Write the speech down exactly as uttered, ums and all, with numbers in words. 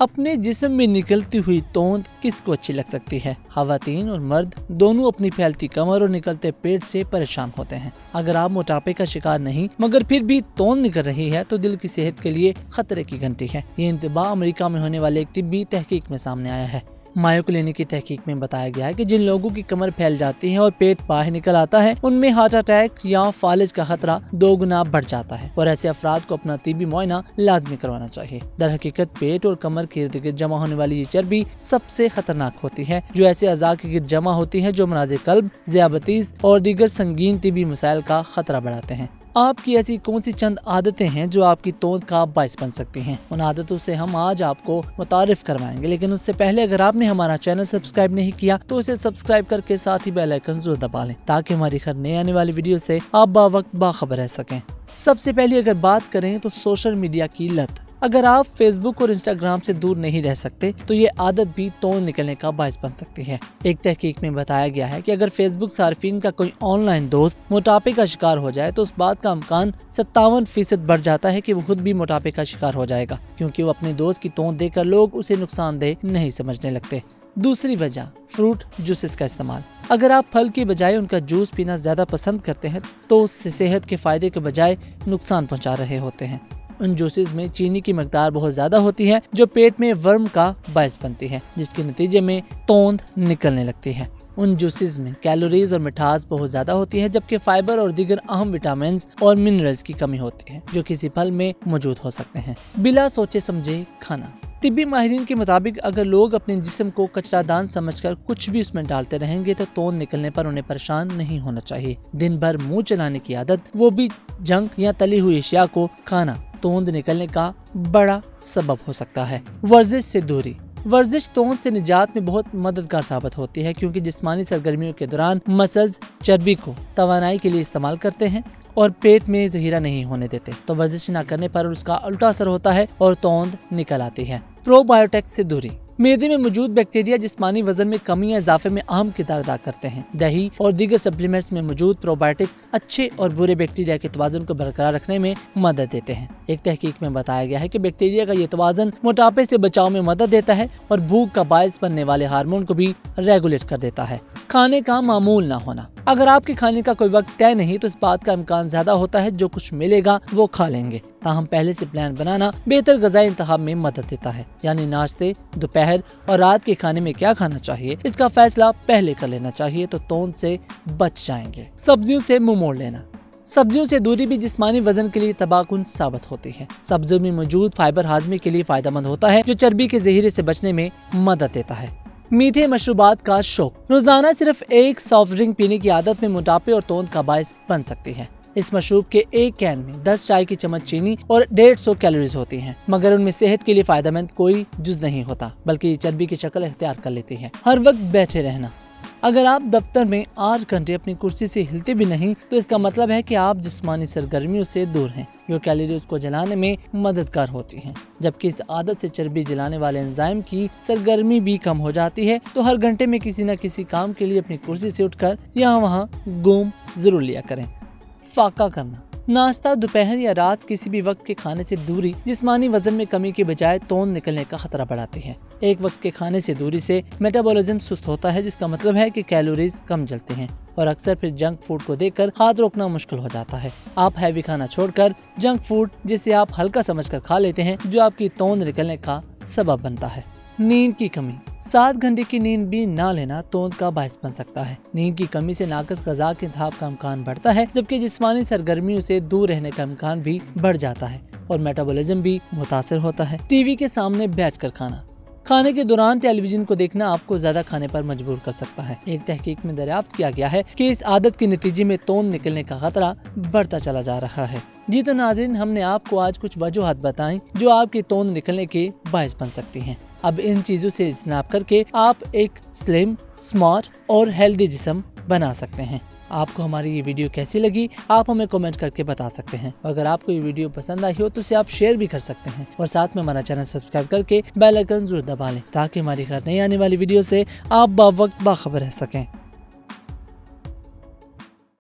अपने जिस्म में निकलती हुई तोंद किसको अच्छी लग सकती है? खवातीन और मर्द दोनों अपनी फैलती कमर और निकलते पेट से परेशान होते हैं। अगर आप मोटापे का शिकार नहीं मगर फिर भी तोंद निकल रही है तो दिल की सेहत के लिए खतरे की घंटी है। ये इंतबा अमेरिका में होने वाले एक तिब्बी तहकीक में सामने आया है। मायो क्लिनिक की तहकीक में बताया गया है कि जिन लोगों की कमर फैल जाती है और पेट बाहर निकल आता है उनमें हार्ट अटैक या फालिज का खतरा दो गुना बढ़ जाता है और ऐसे अफराद को अपना तिब्बी मुआयना लाजमी करवाना चाहिए। दर हकीकत पेट और कमर के इर्द गिर्द जमा होने वाली ये चर्बी सबसे खतरनाक होती है जो ऐसे अज़ा के गिर्द जमा होती है जो मराज़े कल्ब, ज़याबतीस और दीगर संगीन तिब्बी मसाइल का खतरा बढ़ाते हैं। आपकी ऐसी कौन सी चंद आदतें हैं जो आपकी तोंद का बायस बन सकती हैं? उन आदतों से हम आज आपको मुतारिफ करवाएंगे, लेकिन उससे पहले अगर आपने हमारा चैनल सब्सक्राइब नहीं किया तो उसे सब्सक्राइब करके साथ ही बेल आइकन जरूर दबा लें ताकि हमारी हर नए आने वाली वीडियो से आप बावक्त बाखबर रह सकें। सबसे पहले अगर बात करें तो सोशल मीडिया की लत। अगर आप फेसबुक और इंस्टाग्राम से दूर नहीं रह सकते तो ये आदत भी तोंद निकलने का बायस बन सकती है। एक तहकीक में बताया गया है कि अगर फेसबुक सार्फिन का कोई ऑनलाइन दोस्त मोटापे का शिकार हो जाए तो उस बात का अमकान सत्तावन फीसद बढ़ जाता है कि वो खुद भी मोटापे का शिकार हो जाएगा, क्योंकि वो अपने दोस्त की तोंद देकर लोग उसे नुकसानदेह नहीं समझने लगते। दूसरी वजह फ्रूट जूसेस का इस्तेमाल। अगर आप फल की बजाय उनका जूस पीना ज्यादा पसंद करते हैं तो उससे सेहत के फायदे के बजाय नुकसान पहुँचा रहे होते हैं। उन जूसेस में चीनी की मकदार बहुत ज्यादा होती है जो पेट में वर्म का बायस बनती है जिसके नतीजे में तोंद निकलने लगती है। उन जूसेस में कैलोरीज और मिठास बहुत ज्यादा होती है जबकि फाइबर और दीगर अहम विटामिन और मिनरल्स की कमी होती है जो किसी फल में मौजूद हो सकते हैं। बिना सोचे समझे खाना। तिब्बी माहिरीन के मुताबिक अगर लोग अपने जिस्म को कचरादान समझकर कुछ भी उसमें डालते रहेंगे तो तोंद निकलने पर उन्हें परेशान नहीं होना चाहिए। दिन भर मुँह चलाने की आदत, वो भी जंक या तली हुई अशिया को खाना, तोंद निकलने का बड़ा सबब हो सकता है। वर्जिश से दूरी। वर्जिश तोंद से निजात में बहुत मददगार साबित होती है क्योंकि जिस्मानी सरगर्मियों के दौरान मसल्स चर्बी को तवानाई के लिए इस्तेमाल करते हैं और पेट में जहीरा नहीं होने देते, तो वर्जिश न करने पर उसका उल्टा असर होता है और तोंद निकल आती है। प्रोबायोटिक्स से दूरी। मेदे में मौजूद बैक्टीरिया जिस्मानी वजन में कमी या इजाफे में अहम किरदार अदा करते हैं। दही और दीगर सप्लीमेंट्स में मौजूद प्रोबायोटिक्स अच्छे और बुरे बैक्टीरिया के तवाज़ुन को बरकरार रखने में मदद देते हैं। एक तहकीक में बताया गया है कि बैक्टीरिया का ये तवाज़ुन मोटापे से बचाव में मदद देता है और भूख का बायस बनने वाले हार्मोन को भी रेगुलेट कर देता है। खाने का मामूल ना होना। अगर आपके खाने का कोई वक्त तय नहीं तो इस बात का इम्कान ज्यादा होता है जो कुछ मिलेगा वो खा लेंगे। ताहम पहले से प्लान बनाना बेहतर ग़िज़ाई इंतख़ाब में मदद देता है, यानी नाश्ते, दोपहर और रात के खाने में क्या खाना चाहिए इसका फैसला पहले कर लेना चाहिए तो तोंद से बच जाएंगे। सब्जियों से मुँह मोड़ लेना। सब्जियों से दूरी भी जिस्मानी वजन के लिए तबाहकुन साबित होती है। सब्जियों में मौजूद फाइबर हाजमे के लिए फायदेमंद होता है जो चर्बी के जहीरे से बचने में मदद देता है। मीठे मशरूबात का शौक। रोजाना सिर्फ एक सॉफ्ट ड्रिंक पीने की आदत में मोटापे और तोंद का बायस बन सकती है। इस मशरूब के एक कैन में दस चाय की चम्मच चीनी और डेढ़ सौ कैलोरीज होती हैं, मगर उनमें सेहत के लिए फायदेमंद कोई जुज नहीं होता बल्कि चर्बी की शक्ल अख्तियार कर लेती है। हर वक्त बैठे रहना। अगर आप दफ्तर में आठ घंटे अपनी कुर्सी से हिलते भी नहीं तो इसका मतलब है कि आप जिस्मानी सरगर्मियों से दूर हैं जो कैलोरीज को जलाने में मददगार होती हैं, जबकि इस आदत से चर्बी जलाने वाले एंजाइम की सरगर्मी भी कम हो जाती है। तो हर घंटे में किसी न किसी काम के लिए अपनी कुर्सी से उठकर यहाँ वहाँ घूम जरूर लिया करें। फाका करना। नाश्ता, दोपहर या रात किसी भी वक्त के खाने से दूरी जिस्मानी वजन में कमी के बजाय तोंद निकलने का खतरा बढ़ाती है। एक वक्त के खाने से दूरी से मेटाबॉलिज्म सुस्त होता है जिसका मतलब है कि कैलोरीज कम जलते हैं और अक्सर फिर जंक फूड को देखकर हाथ रोकना मुश्किल हो जाता है। आप हैवी खाना छोड़कर जंक फूड जिसे आप हल्का समझकर खा लेते हैं जो आपकी तोंद निकलने का सबब बनता है। नींद की कमी। सात घंटे की नींद भी ना लेना तोंद का बायस बन सकता है। नींद की कमी से नाकस ग़िज़ा के इंतख़ाब का इम्कान बढ़ता है जबकि जिस्मानी सरगर्मियों से दूर रहने का इम्कान भी बढ़ जाता है और मेटाबॉलिज्म भी मुतासर होता है। टीवी के सामने बैठकर खाना। खाने के दौरान टेलीविजन को देखना आपको ज्यादा खाने पर मजबूर कर सकता है। एक तहकीक में दरियाफ्त किया गया है कि इस आदत के नतीजे में तोंद निकलने का खतरा बढ़ता चला जा रहा है। जी तो नाज़रीन, हमने आपको आज कुछ वजूहत बताई जो आपकी तोंद निकलने के बायस बन सकती हैं। अब इन चीजों से इज्तिनाब करके आप एक स्लिम, स्मार्ट और हेल्दी जिस्म बना सकते हैं। आपको हमारी ये वीडियो कैसी लगी आप हमें कमेंट करके बता सकते हैं। अगर आपको ये वीडियो पसंद आई हो तो इसे आप शेयर भी कर सकते हैं और साथ में हमारा चैनल सब्सक्राइब करके बेल आइकन जरूर दबा लें ताकि हमारी हर नई आने वाली वीडियो से आप बावक्त बाखबर रह सकें।